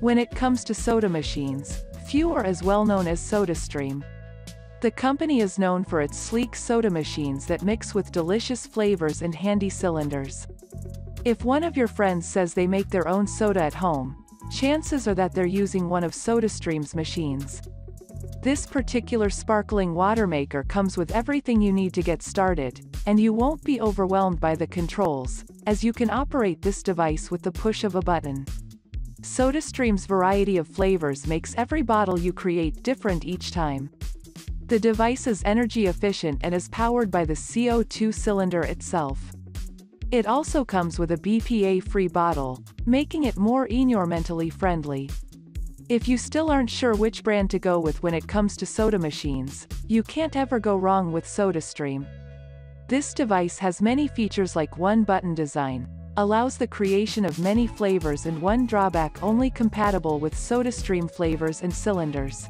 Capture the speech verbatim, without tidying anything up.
When it comes to soda machines, few are as well known as SodaStream. The company is known for its sleek soda machines that mix with delicious flavors and handy cylinders. If one of your friends says they make their own soda at home, chances are that they're using one of SodaStream's machines. This particular sparkling water maker comes with everything you need to get started, and you won't be overwhelmed by the controls, as you can operate this device with the push of a button. SodaStream's variety of flavors makes every bottle you create different each time. The device is energy efficient and is powered by the C O two cylinder itself. It also comes with a B P A-free bottle, making it more environmentally friendly. If you still aren't sure which brand to go with when it comes to soda machines, you can't ever go wrong with SodaStream. This device has many features like one-button design, allows the creation of many flavors and one drawback only compatible with SodaStream flavors and cylinders.